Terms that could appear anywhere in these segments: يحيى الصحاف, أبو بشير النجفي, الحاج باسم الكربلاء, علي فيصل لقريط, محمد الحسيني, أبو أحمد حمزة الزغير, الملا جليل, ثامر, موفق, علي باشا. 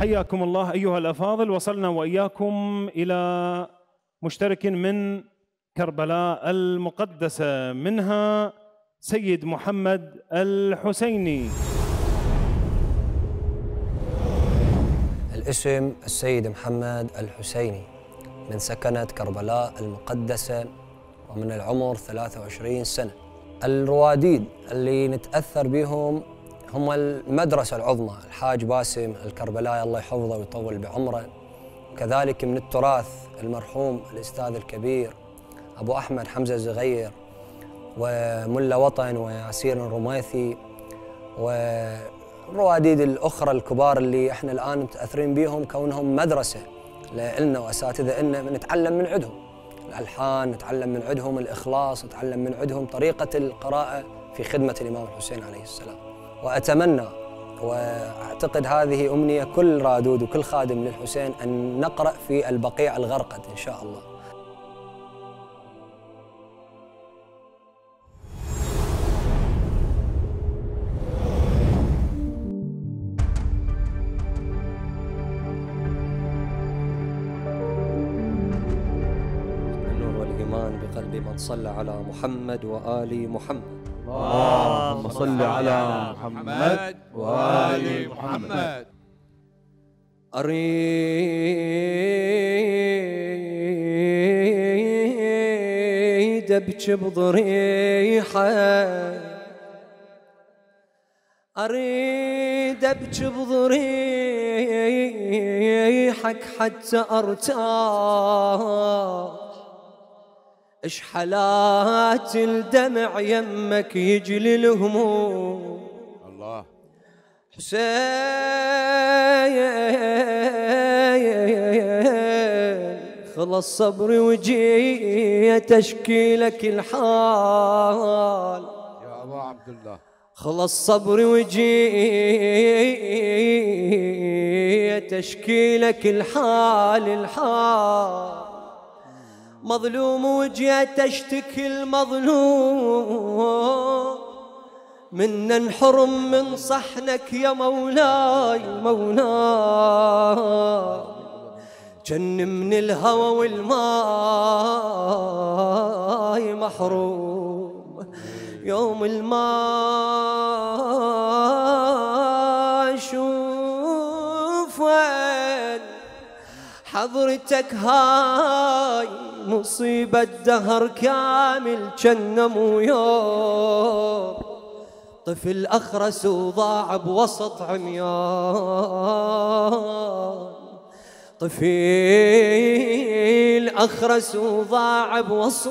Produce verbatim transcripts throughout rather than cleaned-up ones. حياكم الله أيها الأفاضل. وصلنا وإياكم إلى مشترك من كربلاء المقدسة، منها سيد محمد الحسيني. الاسم السيد محمد الحسيني من سكنة كربلاء المقدسة، ومن العمر ثلاثة وعشرين سنة. الرواديد اللي نتأثر بهم هم المدرسة العظمى، الحاج باسم الكربلاء الله يحفظه ويطول بعمره، كذلك من التراث المرحوم الأستاذ الكبير أبو أحمد حمزة الزغير، وملا وطن وياسير الرميثي، والرواديد الأخرى الكبار اللي احنا الآن متأثرين بيهم كونهم مدرسة لنا وأساتذة لنا، نتعلم من عندهم الألحان، نتعلم من عندهم الإخلاص، نتعلم من عندهم طريقة القراءة في خدمة الإمام الحسين عليه السلام. وأتمنى وأعتقد هذه أمنية كل رادود وكل خادم للحسين أن نقرأ في البقيع الغرقد إن شاء الله. صل على محمد وآل محمد. اللهم صل على محمد وآل محمد. أريد أبكي بضريحة، أريد أبكي بضريحك حتى أرتاح، إش حالات الدمع يمك يجلي الهموم. الله حسين خلص صبري وجيت أشكي لك الحال يا أبا عبد الله، خلص صبري وجيت أشكي لك الحال الحال، مظلوم وجيت اشتكي المظلوم، منا انحرم من صحنك يا مولاي مولاي، جن من الهوى والماي محروم، يوم الماي شوف حضرتك هاي مصيبة دهر كامل، جنة مو يوم طفل أخرس وضاع بوسط عميان، طفل أخرس وضاع بوسط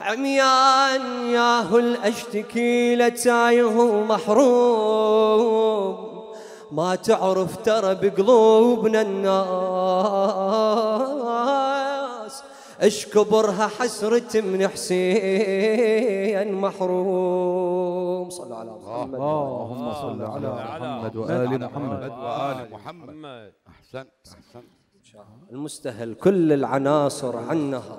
عميان، ياهو الأشتكي لتايه محروم، ما تعرف ترى بقلوبنا الناس اش كبرها حسرة من حسين محروم. صل على محمد. اللهم صل على محمد وآل محمد وآل محمد. أحسن أحسن. المستهل كل العناصر عنها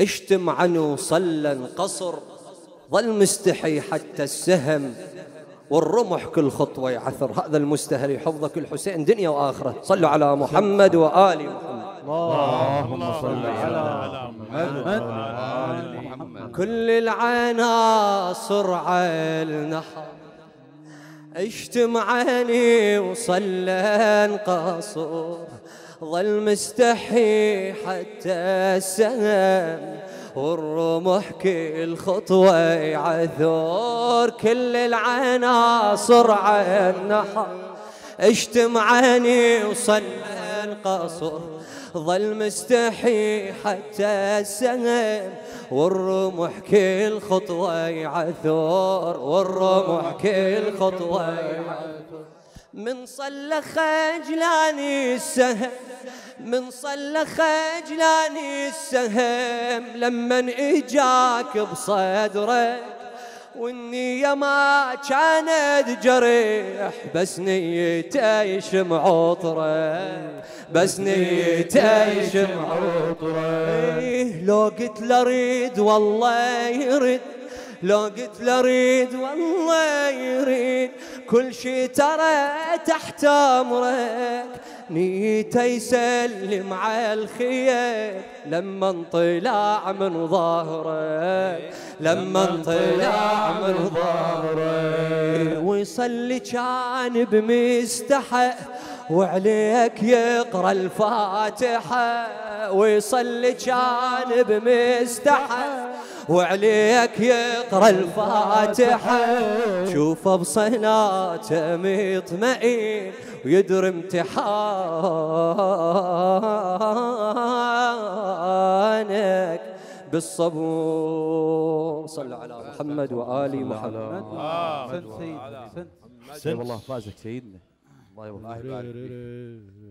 اشتم عنه صلا قصر، ظل مستحي حتى السهم والرمح كل خطوة يعثر، هذا المستهل يحفظك الحسين دنيا وآخرة. صلوا على محمد وآل محمد. اللهم صل على محمد وآل محمد. كل العناصر عالنحر اجتمعني وصلّن قصر، ظل مستحي حتى السهم والرمح كل خطوة يعثور، كل العناصر عالنحر اجتمعني وصلّن قصر، ظل مستحي حتى السهم والرمح كل خطوة يعثور، والرمح كل خطوة يعثور، من صلى خجلاني السهم، من صلى خجلاني السهم، لمن اجاك بصدرك والنية ما كانت جريح، بس نيته يشم عطرك، بس نيته يشم عطرك، لو قلت له اريد والله يرد، لو قلت له اريد والله يريد، كل شي ترى تحت امرك، نيته يسلم على الخير لما انطلع من ظهرك، لما انطلع من ظهرك ويصلي كان بمستحق وعليك يقرا الفاتحه، ويصلي كان بمستحق وعليك يقرا الفاتحه، شوفه بصلاته مطمئن ويدري امتحانك بالصبور. صلوا على محمد وآل محمد. احسنت والله، فازك سيدنا.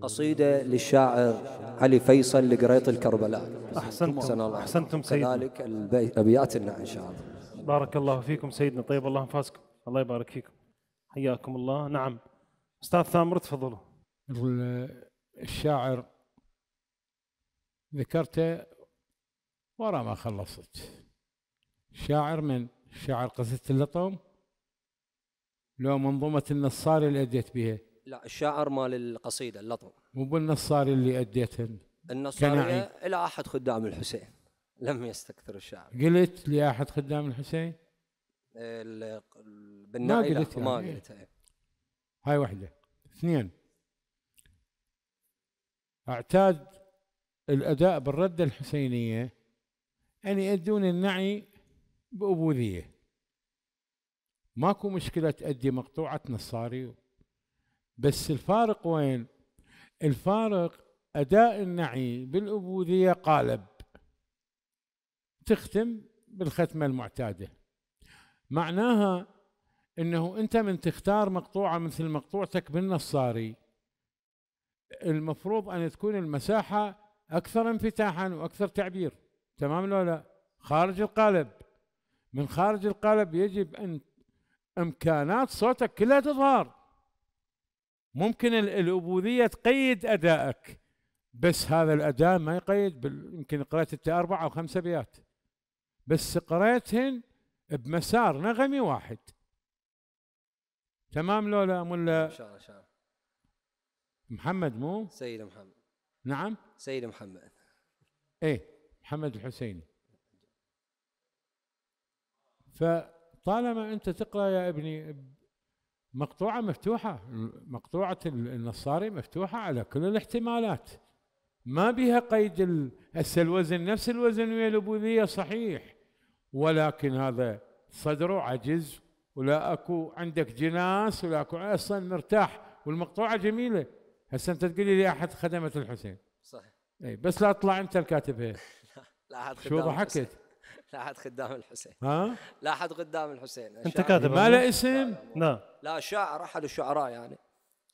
قصيدة للشاعر علي فيصل لقريط الكربلاء. أحسنتم أحسنتم سيدنا. كذلك أبياتنا إن شاء الله. بارك الله فيكم سيدنا، طيب الله أنفاسكم، الله يبارك فيكم، حياكم الله. نعم أستاذ ثامر تفضلوا. الشاعر ذكرته ورا ما خلصت. شاعر من شاعر قصيدة اللطم، لو منظومة النصاري اللي أديت بها. لا الشاعر مال القصيدة اللطم، مو بالنصاري اللي أديتها. النصارية إلى أحد خدام الحسين، لم يستكثر الشاعر. قلت لأحد خدام الحسين؟ ما قلتها، ما قلتها. هاي واحدة. اثنين، أعتاد الأداء بالردة الحسينية أن يؤدون النعي بأبوذية. ماكو مشكلة تأدي مقطوعة نصاري، بس الفارق وين؟ الفارق أداء النعي بالأبوذية قالب، تختم بالختمة المعتادة، معناها أنه أنت من تختار مقطوعة مثل مقطوعتك بالنصاري المفروض أن تكون المساحة أكثر انفتاحا وأكثر تعبير، تمام لو لا؟ خارج القالب، من خارج القالب يجب أن إمكانات صوتك كلها تظهر. ممكن الأبوذية تقيد أدائك، بس هذا الأداء ما يقيد. يمكن قرأت أنت أربعة أو خمسة أبيات، بس قرأتهن بمسار نغمي واحد، تمام لولا ملا محمد مو؟ سيد محمد. نعم؟ سيد محمد. إيه محمد الحسيني. فطالما أنت تقرأ يا ابني مقطوعة مفتوحة، مقطوعة النصاري مفتوحة على كل الاحتمالات، ما بها قيد. الوزن نفس الوزن ويا الأبوذية صحيح، ولكن هذا صدره عجز ولا أكو عندك جناس ولا أكو أصلا مرتاح، والمقطوعة جميلة. هسه أنت تقولي لي أحد خدمة الحسين صحيح، أي بس لا تطلع أنت الكاتبها. لا أحد خدام، شو ضحكت؟ لا أحد خدام الحسين. ها؟ لا أحد خدام الحسين. أنت كاتب ما له اسم؟ لا لا شاعر، أحد الشعراء يعني.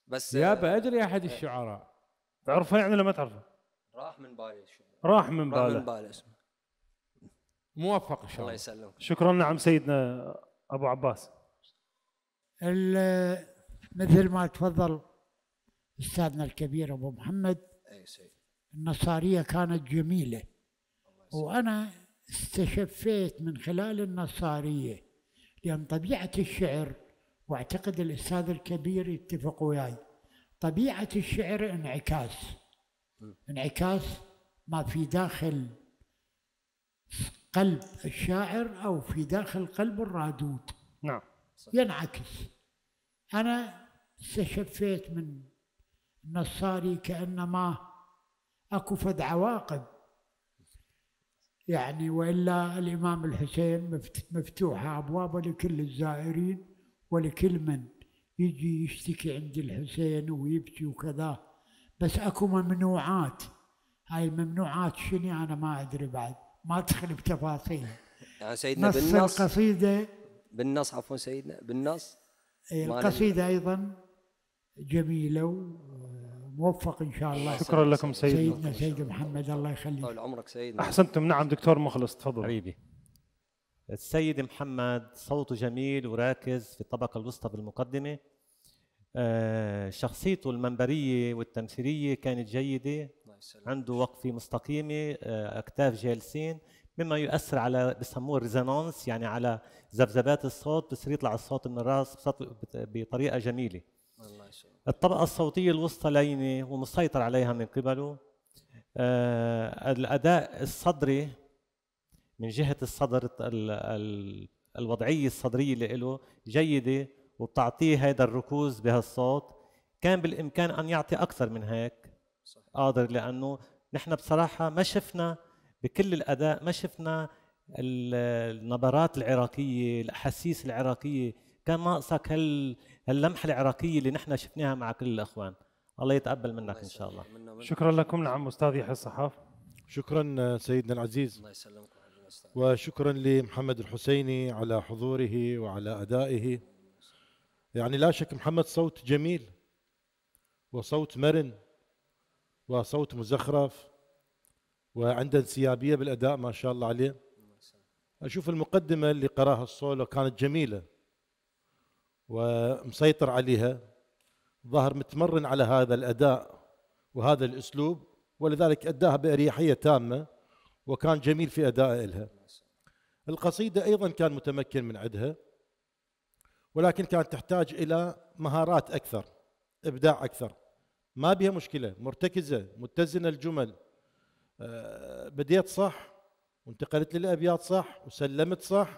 بس يابا أدري أحد الشعراء. تعرفه يعني ولا ما تعرفه؟ راح من بالي الشعر، راح من بالي، راح من بالي اسمه. موفق إن شاء الله. الله يسلمك. شكرا. نعم سيدنا أبو عباس. مثل ما تفضل أستاذنا الكبير أبو محمد، أي سيد، النصارية كانت جميلة، وأنا استشفيت من خلال النصارية، لأن طبيعة الشعر، وأعتقد الأستاذ الكبير يتفق وياي، طبيعة الشعر انعكاس، انعكاس ما في داخل قلب الشاعر أو في داخل قلب الرادود. نعم ينعكس. أنا استشفيت من النصاري كأنما أكو فد عواقب يعني، وإلا الإمام الحسين مفتوحة أبوابه لكل الزائرين ولكل من يجي يشتكي عند الحسين ويبكي وكذا، بس أكو ممنوعات. هاي الممنوعات شنو أنا ما أدري بعد، ما أدخل بتفاصيل يعني سيدنا نص بالنص. القصيدة بالنص، عفوا سيدنا بالنص. القصيدة أيضا جميلة وموفق إن شاء الله. شكرا لكم سيدنا سيدنا, سيدنا محمد الله يخليك، طول عمرك سيدنا. أحسنتم. نعم دكتور مخلص تفضل حبيبي. السيد محمد صوته جميل وراكز في الطبقة الوسطى بالمقدمة، شخصيته المنبرية والتمثيلية كانت جيدة، عنده وقفة مستقيمة، أكتاف جالسين، مما يؤثر على بسموه الريزونانس، يعني على ذبذبات الصوت، بصير يطلع الصوت من الراس بطريقه جميله. الله يسلمك. الطبقه الصوتيه الوسطى لينه ومسيطر عليها من قبله. آه الاداء الصدري من جهه الصدر ال ال الوضعيه الصدريه اللي له جيده وبتعطيه هذا الركوز بهالصوت. كان بالامكان ان يعطي اكثر من هيك، قادر، لانه نحن بصراحه ما شفنا بكل الاداء، ما شفنا النبرات العراقيه، الاحاسيس العراقيه، كان ناقصك هال هاللمحه العراقيه اللي نحن شفناها مع كل الاخوان. الله يتقبل منك ان شاء الله. شكرا لكم. نعم استاذ يحيى الصحاف. شكرا سيدنا العزيز. الله يسلمكم. وشكرا لمحمد الحسيني على حضوره وعلى ادائه. يعني لا شك محمد صوت جميل وصوت مرن وصوت مزخرف وعنده انسيابيه بالاداء ما شاء الله عليه. اشوف المقدمه اللي قراها الصولو كانت جميله ومسيطر عليها، ظهر متمرن على هذا الاداء وهذا الاسلوب، ولذلك اداها باريحيه تامه وكان جميل في ادائه لها. القصيده ايضا كان متمكن من عدها، ولكن كانت تحتاج الى مهارات اكثر، ابداع اكثر. ما بها مشكله، مرتكزه، متزنه الجمل. بديت صح وانتقلت للأبيات صح وسلمت صح،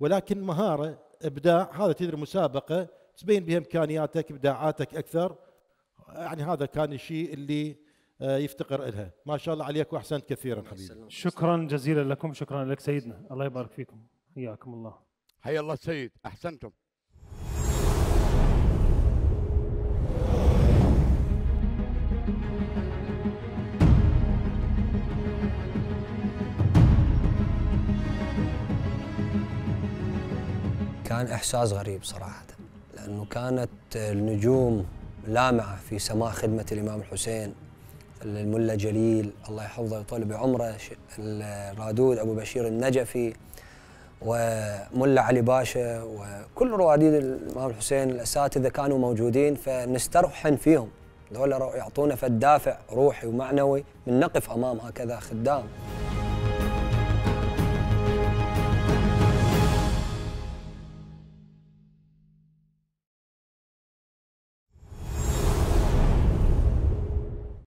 ولكن مهارة إبداع هذا تدري مسابقة تبين بها إمكانياتك إبداعاتك أكثر. يعني هذا كان الشيء اللي يفتقر إلها. ما شاء الله عليك وأحسنت كثيرا حبيبي. شكرا جزيلا لكم. شكرا لك سيدنا، الله يبارك فيكم، حياكم الله. حيا الله سيد، أحسنتم. كان إحساس غريب صراحة، لأنه كانت النجوم لامعة في سماء خدمة الإمام الحسين. الملا جليل الله يحفظه ويطول بعمره، الرادود أبو بشير النجفي، وملا علي باشا، وكل رواديد الإمام الحسين الأساتذة كانوا موجودين، فنسترحن فيهم. ذولا يعطونا فالدافع روحي ومعنوي من نقف أمام هكذا خدام.